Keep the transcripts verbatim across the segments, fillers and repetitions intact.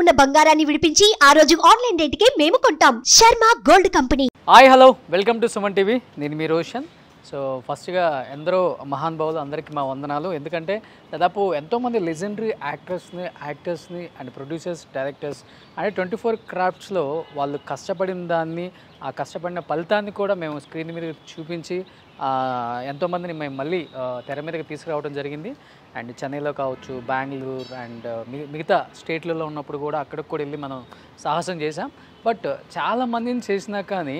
ఉన్న బంగారాన్ని విడిపించి ఆ రోజు ఆన్లైన్ రేటుకే మేము కొంటాం. Sharma gold company. Hi hello, welcome to Suman TV. నేను మీ రోషన్. సో ఫస్ట్గా ఎందరో మహానుభావులు, అందరికీ మా వందనాలు. ఎందుకంటే దాదాపు ఎంతోమంది లెజెండరీ యాక్టర్స్ని యాక్టర్స్ని and producers, directors and twenty four క్రాఫ్ట్స్లో వాళ్ళు కష్టపడిన దాన్ని, ఆ కష్టపడిన ఫలితాన్ని కూడా మేము స్క్రీన్ మీద చూపించి ఎంతోమందిని మేము మళ్ళీ తెర మీదకి తీసుకురావడం జరిగింది. అండ్ చెన్నైలో కావచ్చు, బెంగళూరు అండ్ మిగతా స్టేట్లలో ఉన్నప్పుడు కూడా అక్కడికి కూడా వెళ్ళి మనం సాహసం చేసాం. బట్ చాలామందిని చేసినా కానీ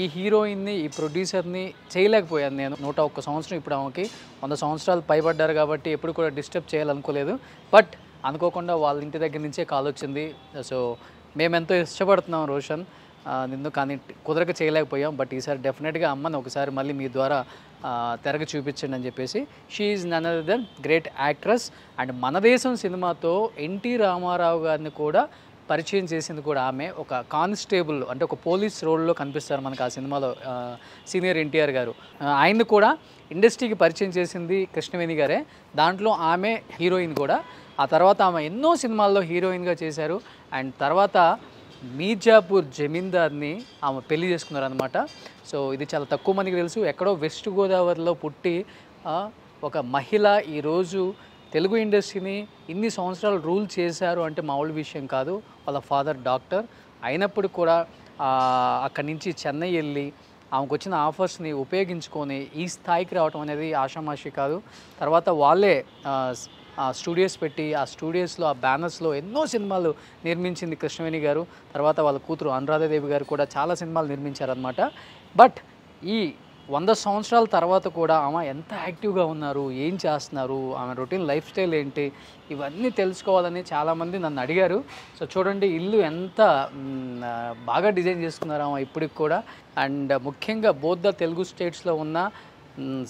ఈ హీరోయిన్ని, ఈ ప్రొడ్యూసర్ని చేయలేకపోయాను నేను. నూట ఒక్క సంవత్సరం, ఇప్పుడు ఆమెకి వంద సంవత్సరాలు పైబడ్డారు కాబట్టి ఎప్పుడు కూడా డిస్టర్బ్ చేయాలనుకోలేదు. బట్ అనుకోకుండా వాళ్ళ ఇంటి దగ్గర నుంచే కాల్ వచ్చింది. సో మేమెంతో ఇష్టపడుతున్నాం రోషన్ నిన్ను, కానీ కుదరక చేయలేకపోయాం. బట్ ఈసారి డెఫినెట్గా అమ్మని ఒకసారి మళ్ళీ మీ ద్వారా తెరగ చూపించండి అని చెప్పేసి, she is none other than great actress. And మన దేశం సినిమాతో ఎన్టీ రామారావు గారిని కూడా పరిచయం చేసింది కూడా ఆమె. ఒక కానిస్టేబుల్ అంటే ఒక పోలీస్ రోల్లో కనిపిస్తారు మనకు ఆ సినిమాలో సీనియర్ ఎన్టీఆర్ గారు. ఆయన్ని కూడా ఇండస్ట్రీకి పరిచయం చేసింది కృష్ణవేణి గారే, దాంట్లో ఆమె హీరోయిన్ కూడా. ఆ తర్వాత ఆమె ఎన్నో సినిమాల్లో హీరోయిన్గా చేశారు. అండ్ తర్వాత మీర్జాపూర్ జమీందార్ని ఆమె పెళ్లి చేసుకున్నారు అనమాట. సో ఇది చాలా తక్కువ మందికి తెలుసు. ఎక్కడో వెస్ట్ గోదావరిలో పుట్టి ఒక మహిళ ఈరోజు తెలుగు ఇండస్ట్రీని ఇన్ని సంవత్సరాలు రూల్ చేశారు అంటే మామూలు విషయం కాదు. వాళ్ళ ఫాదర్ డాక్టర్ అయినప్పుడు కూడా అక్కడి నుంచి చెన్నై వెళ్ళి ఆమెకు వచ్చిన ఆఫర్స్ని ఉపయోగించుకొని ఈ స్థాయికి రావటం అనేది ఆషామాషి కాదు. తర్వాత వాళ్ళే స్టూడియోస్ పెట్టి ఆ స్టూడియోస్లో, ఆ బ్యానర్స్లో ఎన్నో సినిమాలు నిర్మించింది కృష్ణవేణి గారు. తర్వాత వాళ్ళ కూతురు అనురాధ దేవి గారు కూడా చాలా సినిమాలు నిర్మించారనమాట. బట్ ఈ వంద సంవత్సరాల తర్వాత కూడా ఆమె ఎంత యాక్టివ్గా ఉన్నారు, ఏం చేస్తున్నారు, ఆమె రొటీన్ లైఫ్ స్టైల్ ఏంటి, ఇవన్నీ తెలుసుకోవాలని చాలామంది నన్ను అడిగారు. సో చూడండి, ఇల్లు ఎంత బాగా డిజైన్ చేసుకున్నారు ఆమె ఇప్పటికి కూడా. అండ్ ముఖ్యంగా బోత్ ద తెలుగు స్టేట్స్లో ఉన్న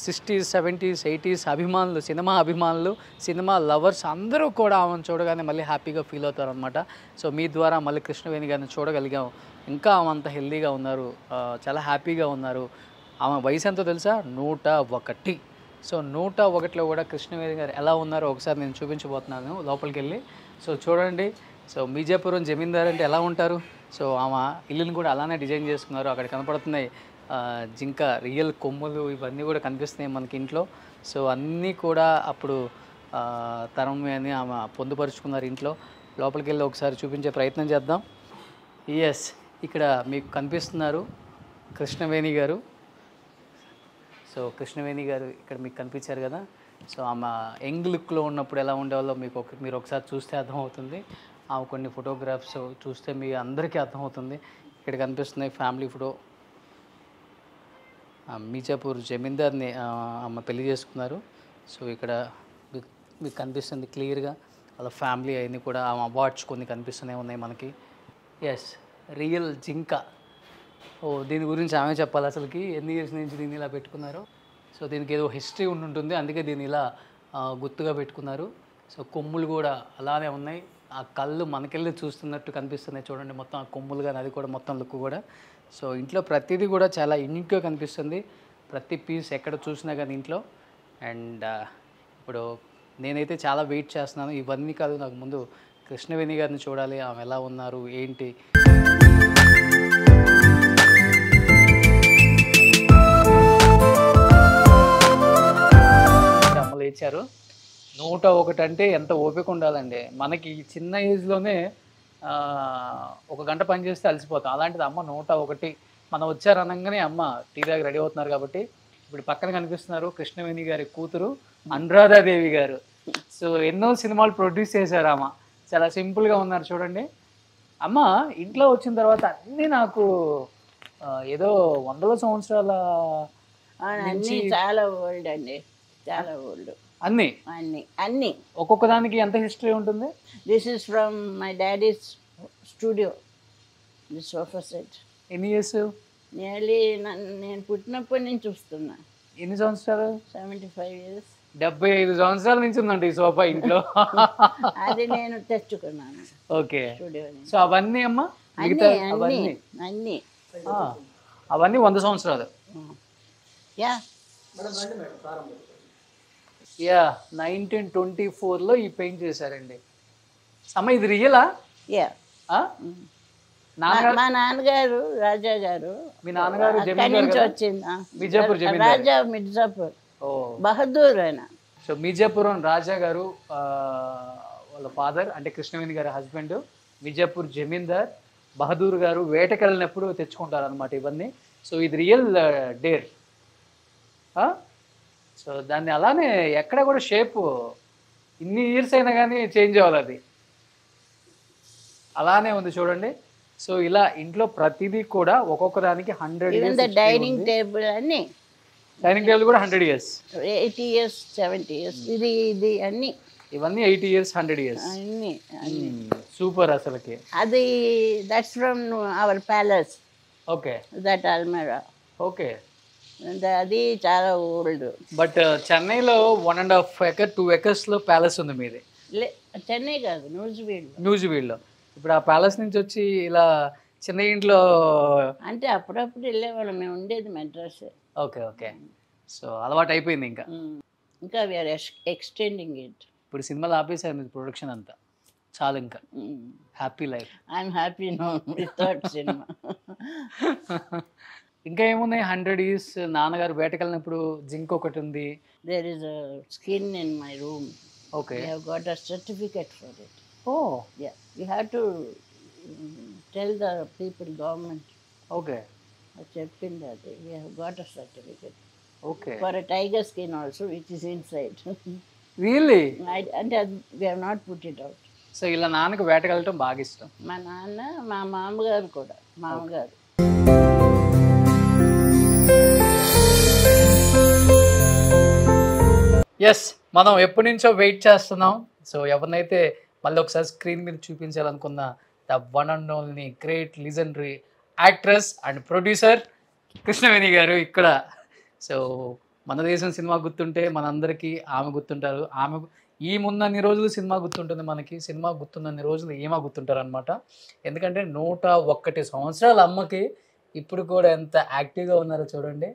సిక్స్టీస్, సెవెంటీస్, ఎయిటీస్ అభిమానులు, సినిమా అభిమానులు, సినిమా లవర్స్ అందరూ కూడా ఆమెను చూడగానే మళ్ళీ హ్యాపీగా ఫీల్ అవుతారు అనమాట. సో మీ ద్వారా మళ్ళీ కృష్ణవేణి గారిని చూడగలిగాం. ఇంకా ఆమె అంత హెల్దీగా ఉన్నారు, చాలా హ్యాపీగా ఉన్నారు. ఆమె వయసు ఎంతో తెలుసా? నూట ఒకటి. సో నూట ఒకటిలో కూడా కృష్ణవేణి గారు ఎలా ఉన్నారో ఒకసారి నేను చూపించబోతున్నాను లోపలికి వెళ్ళి. సో చూడండి, సో మీర్జాపురం జమీందార్ అంటే ఎలా ఉంటారు. సో ఆమె ఇల్లుని కూడా అలానే డిజైన్ చేసుకున్నారు. అక్కడ కనపడుతున్నాయి జింక రియల్ కొమ్ములు, ఇవన్నీ కూడా కనిపిస్తున్నాయి మనకి ఇంట్లో. సో అన్నీ కూడా అప్పుడు తరమే అని ఆమె పొందుపరుచుకున్నారు ఇంట్లో. లోపలికి వెళ్ళి ఒకసారి చూపించే ప్రయత్నం చేద్దాం. ఎస్, ఇక్కడ మీకు కనిపిస్తున్నారు కృష్ణవేణి గారు. సో కృష్ణవేణి గారు ఇక్కడ మీకు కనిపించారు కదా. సో ఆమె యంగ్ లుక్లో ఉన్నప్పుడు ఎలా ఉండేవాళ్ళో మీకు మీరు ఒకసారి చూస్తే అర్థమవుతుంది. ఆమె కొన్ని ఫోటోగ్రాఫ్స్ చూస్తే మీ అందరికీ అర్థమవుతుంది. ఇక్కడ కనిపిస్తున్నాయి ఫ్యామిలీ ఫోటో. మీర్జాపూర్ జమీందార్ని ఆమె పెళ్లి చేసుకున్నారు. సో ఇక్కడ మీకు కనిపిస్తుంది క్లియర్గా వాళ్ళ ఫ్యామిలీ అవన్నీ కూడా. ఆమె అవార్డ్స్ కొన్ని కనిపిస్తూనే ఉన్నాయి మనకి. ఎస్, రియల్ జింక. ఓ, దీని గురించి ఆమె చెప్పాలి అసలుకి ఎన్ని ఇయర్స్ నుంచి దీన్ని ఇలా పెట్టుకున్నారు. సో దీనికి ఏదో హిస్టరీ ఉంటుంటుంది, అందుకే దీన్ని ఇలా గుర్తుగా పెట్టుకున్నారు. సో కొమ్ములు కూడా అలానే ఉన్నాయి. ఆ కళ్ళు మనకెళ్ళి చూస్తున్నట్టు కనిపిస్తున్నాయి. చూడండి మొత్తం ఆ కొమ్ములు కానీ, అది కూడా మొత్తం లుక్ కూడా. సో ఇంట్లో ప్రతిదీ కూడా చాలా యూనిక్గా కనిపిస్తుంది, ప్రతి పీస్ ఎక్కడ చూసినా కానీ ఇంట్లో. అండ్ ఇప్పుడు నేనైతే చాలా వెయిట్ చేస్తున్నాను. ఇవన్నీ కాదు, నాకు ముందు కృష్ణవేణి గారిని చూడాలి, ఆమె ఎలా ఉన్నారు ఏంటి. అమ్మలు ఇచ్చారు. నూట ఒకటి అంటే ఎంత ఓపిక ఉండాలండి. మనకి చిన్న ఏజ్లోనే ఒక గంట పని చేస్తే అలసిపోతాం, అలాంటిది అమ్మ నూట ఒకటి. మనం వచ్చారనగానే అమ్మ టీ దాకా రెడీ అవుతున్నారు. కాబట్టి ఇప్పుడు పక్కన కనిపిస్తున్నారు కృష్ణవేణి గారి కూతురు అనురాధాదేవి గారు. సో ఎన్నో సినిమాలు ప్రొడ్యూస్ చేశారు అమ్మ, చాలా సింపుల్గా ఉన్నారు. చూడండి అమ్మ ఇంట్లో వచ్చిన తర్వాత అన్నీ నాకు ఏదో వందల సంవత్సరాల చాలా ఓల్డ్ అండి, చాలా ఓల్డ్. అన్ని అన్ని అన్ని ఒక్కొక్క దానికి ఎంత హిస్టరీ ఉంటుంది. This is from my daddy's studio, this sofa set. ఎన్ని ఇయర్స్? నియర్లీ నేను పుట్టినప్పటి నుంచి చూస్తున్నా. ఎన్ని సంవత్సరాలు? సెవెంటీ ఫైవ్ ఇయర్స్ డెబ్బై ఐదు సంవత్సరాల నుంచి ఉందండి ఈ సోఫా ఇంట్లో. అది నేను తెచ్చుకున్నాను. ఓకే, సో అవన్నీ అమ్మ అవన్నీ అన్ని అవన్నీ వంద సంవత్సరాలు. యా, యా నైన్టీన్ ట్వంటీ ఫోర్లో ఈ పెయింట్ చేశారండి అమ్మ. ఇది రియలా? మా నాన్నగారు రాజా గారు. మీ నాన్నగారు అక్కడి నుంచి వచ్చింది, రాజా మిర్జాపూర్ బహదూర్ ఆయన. సో మిర్జాపురం రాజా గారు వాళ్ళ ఫాదర్ అంటే కృష్ణవేణి గారి హస్బెండ్ మిర్జాపూర్ జమీందార్. బహదూర్ గారు వేటకెళ్ళినప్పుడు తెచ్చుకుంటారు అనమాట ఇవన్నీ. సో ఇది రియల్ డేర్. సో దాన్ని అలానే ఎక్కడ కూడా షేప్ ఇన్ని ఇయర్స్ అయినా కానీ చేంజ్ అవ్వాలి, అది అలానే ఉంది చూడండి. సో ఇలా ఇంట్లో ప్రతిదీ కూడా ఒక్కొక్క దానికి హండ్రెడ్ ఇయర్స్. డైనింగ్ టేబుల్ అన్ని, డైనింగ్ టేబుల్ కూడా hundred years, eighty years, seventy years. ఇది ఇది అన్ని ఇవన్నీ ఎయిటీ ఇయర్స్, హండ్రెడ్ ఇయర్స్ అన్ని. సూపర్ అసలుకి. అది that's from our palace. Okay, that అల్మేరా. ఓకే, అది చాలా ఓల్డ్. బట్ చెన్నైలో one and half acre two acres లో ప్యాలెస్ ఉంది మీది. చెన్నై కాదు, న్యూజివీడ్. న్యూజివీడ్ లో ఇప్పుడు ఆ ప్యాలెస్ నుంచి వచ్చి ఇలా చిన్న ఇంట్లో అంటే అప్పుడప్పుడు వెళ్ళేవాళ్ళం మేము, ఉండేది మెడ్రాస్. ఓకే ఓకే, సో అలవాటు అయిపోయింది. ఇంకా ఇంకా వీఆర్ ఎక్స్టెండింగ్ ఇట్. ఇప్పుడు సినిమాలు ఆపేసారు మీ ప్రొడక్షన్ అంతా, చాలు ఇంకా happy life. I'm happy now without cinema. ఇంకా ఏమున్నాయి? హండ్రెడ్ ఇయర్స్ నాన్నగారు వేటకెళ్ళినప్పుడు జింక్ ఒకటి ఉంది. There is a skin in my room. Okay, I have got a certificate for it. Oh yeah, you have to tell the people, government. Okay, చెప్పింది అది. You have got a certificate. Okay, for a tiger skin also which is inside. Really? అంటే we have not put it out. So ఇలా నాన్నకు వేటకెళ్ళటం బాగా ఇష్టం. మా నాన్న, మా మామగారు కూడా. మామగారు ఎస్, మనం ఎప్పటి నుంచో వెయిట్ చేస్తున్నాం. సో ఎవరినైతే మళ్ళీ ఒకసారి స్క్రీన్ మీద చూపించాలనుకున్న the one and only great legendary actress and producer Krishnaveni garu ఇక్కడ. సో మన దేశం సినిమా గుర్తుంటే మనందరికీ ఆమె గుర్తుంటారు. ఆమె ఈ ముందన్ని రోజులు సినిమా గుర్తుంటుంది మనకి, సినిమా గుర్తున్నన్ని రోజులు ఏమా గుర్తుంటారు అనమాట. ఎందుకంటే నూట ఒక్కటి సంవత్సరాల అమ్మకి ఇప్పుడు కూడా ఎంత యాక్టివ్గా ఉన్నారో చూడండి.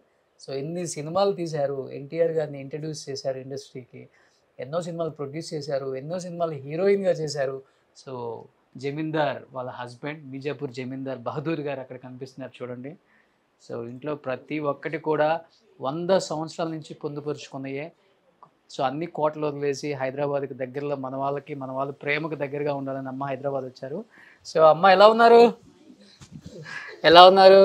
సో ఎన్ని సినిమాలు తీశారు, ఎన్టీఆర్ గారిని ఇంట్రడ్యూస్ చేశారు ఇండస్ట్రీకి, ఎన్నో సినిమాలు ప్రొడ్యూస్ చేశారు, ఎన్నో సినిమాలు హీరోయిన్గా చేశారు. సో జమీందార్ వాళ్ళ హస్బెండ్ మిర్జాపూర్ జమీందార్ బహదూర్ గారు అక్కడ కనిపిస్తున్నారు చూడండి. సో ఇంట్లో ప్రతి ఒక్కటి కూడా వంద సంవత్సరాల నుంచి పొందుపరుచుకున్నాయే. సో అన్ని కోటలు వదిలేసి హైదరాబాద్కి దగ్గరలో మన వాళ్ళకి, మన వాళ్ళ ప్రేమకు దగ్గరగా ఉండాలని అమ్మ హైదరాబాద్ వచ్చారు. సో అమ్మ ఎలా ఉన్నారు? ఎలా ఉన్నారు?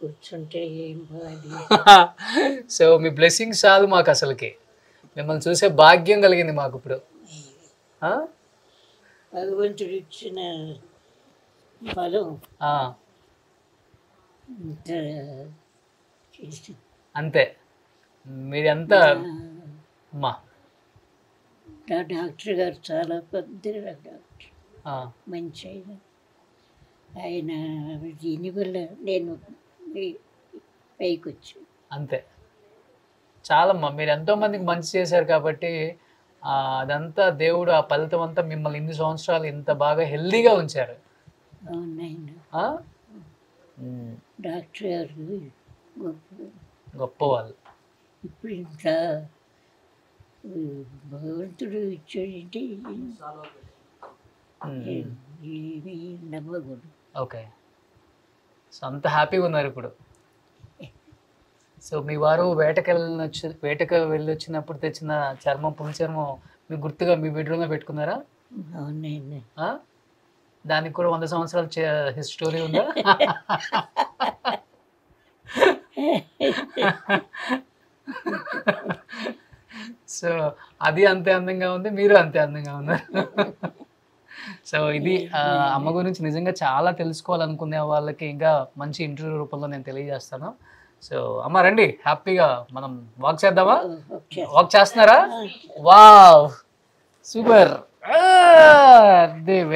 కూర్చుంటే ఏం బాగుంది. సో మీ బ్లెస్సింగ్ చాలు మాకు అసలుకి, మిమ్మల్ని చూసే భాగ్యం కలిగింది మాకు ఇప్పుడు. భగవంతుడు ఇచ్చిన బలం అంతే. మీరెంత అమ్మా? డాక్టర్ గారు చాలా పెద్ద డాక్టర్, మంచి ఆయన. ఆయన దీనివల్ల నేను పైకి వచ్చాను అంతే. చాలమ్మా, మీరు ఎంతోమందికి మంచి చేశారు కాబట్టి అదంతా దేవుడు ఆ ఫలితం అంతా మిమ్మల్ని ఇన్ని సంవత్సరాలు ఇంత బాగా హెల్దీగా ఉంచారు. డాక్టర్ గారు గొప్ప గొప్పవాళ్ళు. ఇప్పుడు ఇంకా భగవంతుడు ఇచ్చాడంటే ఏమీ నమ్మకూడదు. ఓకే, సో అంత హ్యాపీగా ఉన్నారు ఇప్పుడు. సో మీ వారు వేటకెళ్ళిన వేటకు వెళ్ళి వచ్చినప్పుడు తెచ్చిన చర్మం, పులి చర్మం మీకు గుర్తుగా మీ బెడ్రూమ్లో పెట్టుకున్నారా? అవునండి. దానికి కూడా వంద సంవత్సరాల స్టోరీ ఉందా? సో అది అంతే అందంగా ఉంది, మీరు అంతే అందంగా ఉన్నారు. సో ఇది అమ్మ గురించి నిజంగా చాలా తెలుసుకోవాలనుకునే వాళ్ళకి ఇంకా మంచి ఇంటర్వ్యూ రూపంలో నేను తెలియజేస్తాను. సో అమ్మ రండి, హ్యాపీగా మనం వాక్ చేద్దామా? వాక్ చేస్తున్నారా? Wow, super,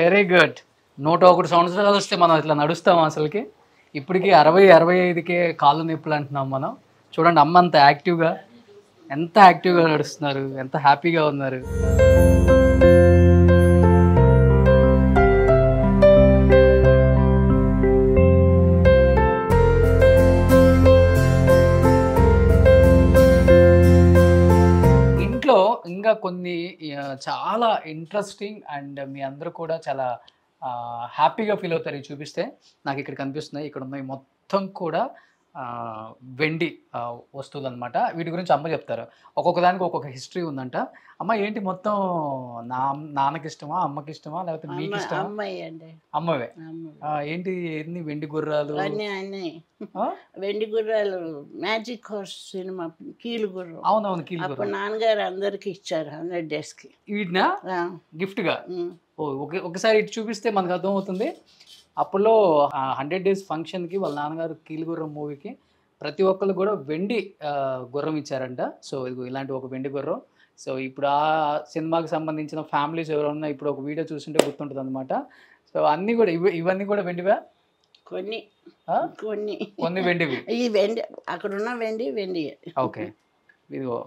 very good. నూట ఒకటి సంవత్సరాలు వస్తే మనం ఇట్లా నడుస్తాం అసలుకి. ఇప్పటికి అరవై అరవై ఐదుకే కాళ్ళు నొప్పులు అంటున్నాం మనం. చూడండి అమ్మ అంత యాక్టివ్గా, ఎంత యాక్టివ్గా నడుస్తున్నారు, ఎంత హ్యాపీగా ఉన్నారు. కొన్ని చాలా ఇంట్రెస్టింగ్ అండ్ మీ అందరూ కూడా చాలా హ్యాపీగా ఫీల్ అవుతారు ఇది చూపిస్తే. నాకు ఇక్కడ కనిపిస్తున్నాయి, ఇక్కడ ఉన్నాయి మొత్తం కూడా వెండి వస్తువులు అనమాట. వీటి గురించి అమ్మ చెప్తారు, ఒక్కొక్క దానికి ఒక్కొక్క హిస్టరీ ఉందంట. అమ్మ ఏంటి మొత్తం నా నాన్నకి ఇష్టమా, అమ్మకి ఇష్టమా, లేకపోతే మీకు ఇష్టమా? అమ్మవే. ఏంటి ఎన్ని వెండి గుర్రాలు, వెండి గుర్రాలు, మ్యాజిక్ హార్స్ సినిమా కీలు గుర్రం. అవునవును, కీలు గుర్రం నాన్నగారు అందరికి ఇచ్చారు హండ్రెడ్ డేస్ కి వీటినా గిఫ్ట్ గా. ఒకసారి ఇటు చూపిస్తే మనకు అర్థం అవుతుంది. అప్పుడులో హండ్రెడ్ డేస్ ఫంక్షన్కి వాళ్ళ నాన్నగారు కీలుగుర్రం మూవీకి ప్రతి ఒక్కరు కూడా వెండి గుర్రం ఇచ్చారంట. సో ఇది ఇలాంటి ఒక వెండి గుర్రం. సో ఇప్పుడు ఆ సినిమాకి సంబంధించిన ఫ్యామిలీస్ ఎవరైనా ఇప్పుడు ఒక వీడియో చూస్తుంటే గుర్తుంటుంది అనమాట. సో అన్నీ కూడా ఇవి ఇవన్నీ కూడా వెండివా? కొన్ని కొన్ని కొన్ని వెండివి. ఈ వెండి అక్కడ ఉన్న వెండి వెండి ఓకే, ఇదిగో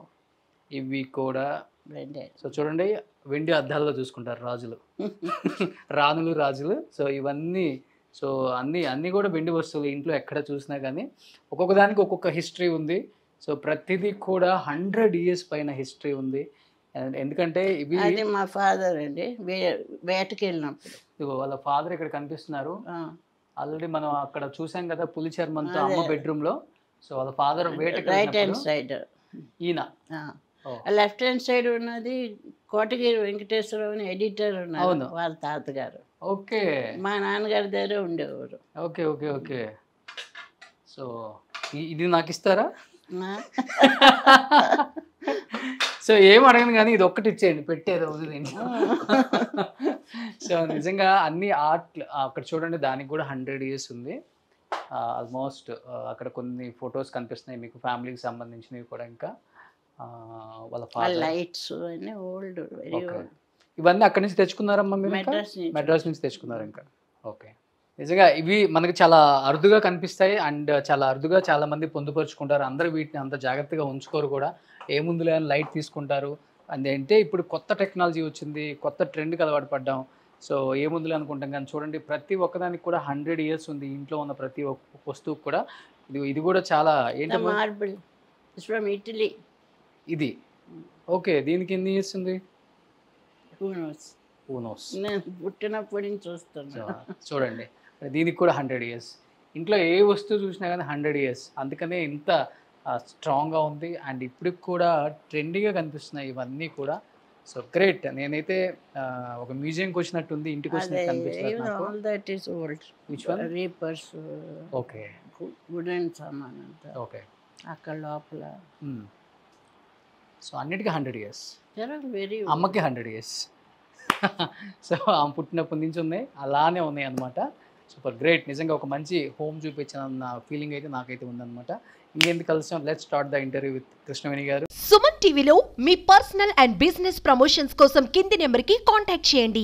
ఇవి కూడా వెండి. సో చూడండి, వెండి అద్దాల్లో చూసుకుంటారు రాజులు, రాణులు, రాజులు. సో ఇవన్నీ సో అన్నీ అన్నీ కూడా వెండి వస్తువులు. ఇంట్లో ఎక్కడ చూసినా కానీ ఒక్కొక్క దానికి ఒక్కొక్క హిస్టరీ ఉంది. సో ప్రతిదీ కూడా హండ్రెడ్ ఇయర్స్ పైన హిస్టరీ ఉంది. ఎందుకంటే ఇవి మా ఫాదర్ అండి వేటకి వెళ్ళినప్పుడు వాళ్ళ ఫాదర్ ఇక్కడ కనిపిస్తున్నారు. ఆల్రెడీ మనం అక్కడ చూసాం కదా పులి చర్మంతో అమ్మ బెడ్రూమ్ లో. సో వాళ్ళ ఫాదర్ వేటకి, రైట్ హ్యాండ్ సైడ్ ఈయన, లెఫ్ట్ హ్యాండ్ సైడ్ ఉన్నది కోటగిరి వెంకటేశ్వర ఎడిటర్ ఉన్నారు వాళ్ళ తాతగారు. ఓకే, మా నాన్నగారి దగ్గర ఉండేవారు. Okay okay okay. సో ఇది నాకు ఇస్తారా? సో ఏం అడగను కానీ ఇది ఒక్కటి ఇచ్చేయండి, పెట్టేది రోజు నేను. సో నిజంగా అన్ని ఆర్ట్ అక్కడ చూడండి, దానికి కూడా హండ్రెడ్ ఇయర్స్ ఉంది ఆల్మోస్ట్. అక్కడ కొన్ని ఫొటోస్ కనిపిస్తున్నాయి మీకు ఫ్యామిలీకి సంబంధించినవి కూడా. ఇంకా లైట్స్ ఓల్డ్, వెరీ ఓల్డ్. ఇవన్నీ అక్కడి నుంచి తెచ్చుకున్నారమ్మా మీరు? మెడ్రాస్ నుంచి తెచ్చుకున్నారు. ఇంకా ఓకే, నిజంగా ఇవి మనకి చాలా అరుదుగా కనిపిస్తాయి అండ్ చాలా అరుదుగా చాలా మంది పొందుపరుచుకుంటారు. అందరూ వీటిని అంత జాగ్రత్తగా ఉంచుకోరు కూడా, ఏముందులే అని లైట్ తీసుకుంటారు. అంటే ఇప్పుడు కొత్త టెక్నాలజీ వచ్చింది, కొత్త ట్రెండ్కి అలవాటు పడ్డాం. సో ఏముందులే అనుకుంటాం కానీ చూడండి ప్రతి ఒక్కదానికి కూడా హండ్రెడ్ ఇయర్స్ ఉంది. ఇంట్లో ఉన్న ప్రతి ఒక్క వస్తువుకు కూడా ఇది ఇది కూడా చాలా ఏంటి, మార్బుల్ ఫ్రమ్ ఇటలీ ఇది. ఓకే, దీనికి ఎన్ని ఇయర్స్ ఉంది? చూడండి దీనికి కూడా హండ్రెడ్ ఇయర్స్. ఇంట్లో ఏ వస్తువు చూసినా కానీ హండ్రెడ్ ఇయర్స్, అందుకనే ఇంత స్ట్రాంగ్గా ఉంది. అండ్ ఇప్పుడు కూడా ట్రెండీగా కనిపిస్తున్నాయి ఇవన్నీ కూడా. So great. నేనైతే ఒక మ్యూజియంకి వచ్చినట్టుంది, ఇంటికి వచ్చినట్టు కనిపిస్తుంది. ఓకే, అక్కడ లోపల సో అన్నిటికీ హండ్రెడ్ ఇయర్స్. అమ్మకి హండ్రెడ్ ఇయర్స్. సో ఆమె పుట్టినప్పటి నుంచి ఉన్నాయి, అలానే ఉన్నాయి అనమాట. Super great. నిజంగా ఒక మంచి హోమ్ చూపించిన ఫీలింగ్ అయితే నాకైతే ఉందన్నమాట. ఇంకెందుకు కలిసాం, let's start the interview with Krishnaveni garu. Suman టీవీలో మీ పర్సనల్ అండ్ బిజినెస్ ప్రమోషన్స్ కోసం కింది నెంబర్కి కాంటాక్ట్ చేయండి.